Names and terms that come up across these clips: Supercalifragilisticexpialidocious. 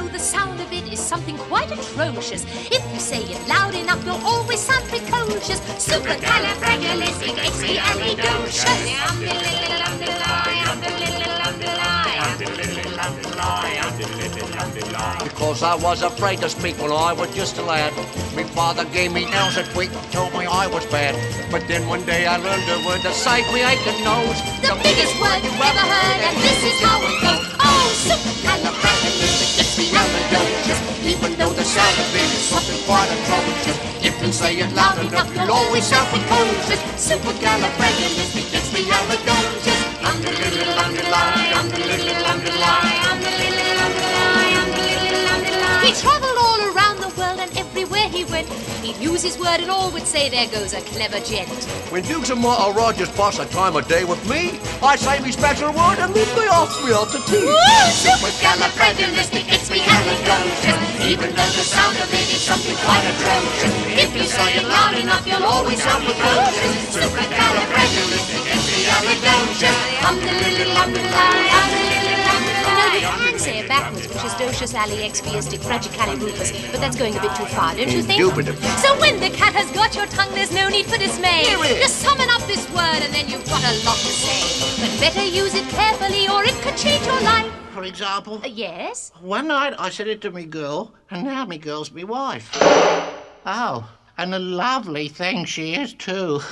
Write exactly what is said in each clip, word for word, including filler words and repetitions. though the sound of it is something quite atrocious. If you say it loud enough, you'll always sound precocious. Supercalifragilisticexpialidocious. Because I was afraid to speak when I was just a lad. My father gave me nails a tweak, told me I was bad. But then one day I learned a word that saved me ache and nose. The biggest word you ever heard, and this is how it goes. Oh, supercalifragilisticexpialidocious. Even though the sound of it is something quite atrocious. If you say it loud enough, you'll always sound precocious. Supercalifragilisticexpialidocious. I'm the little underlie, I'm the little underlie, I'm the little underlie, I'm the little underlie. He travelled all around the world, and everywhere he went, he'd use his word, and all would say, there goes a clever gent. When Dukes and Martha Rogers pass a time of day with me, I say me special word, and then they ask me out to tea. Supercalifragilisticexpialidocious. Even though the sound of it is something quite atrocious, if you say it loud enough, you'll always sound precocious. Supercalifragilisticexpialidocious. I'm the little, I'm the lie, I'm the little. You can say it backwards, which is docious, ali, expiistic, fragicalirupus, but that's going a bit too far, don't you think? So when the cat has got your tongue, there's no need for dismay. Just summon up this word, and then you've got a lot to say. But better use it carefully, or it could change your life. For example? Uh, yes? One night I said it to me girl, and now me girl's me wife. Oh, and a lovely thing she is, too.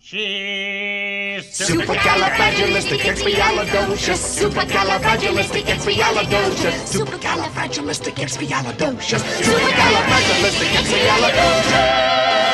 She's supercalifragilisticexpialidocious. Supercalifragilisticexpialidocious. Supercalifragilisticexpialidocious. Supercalifragilisticexpialidocious. Supercalifragilisticexpialidocious.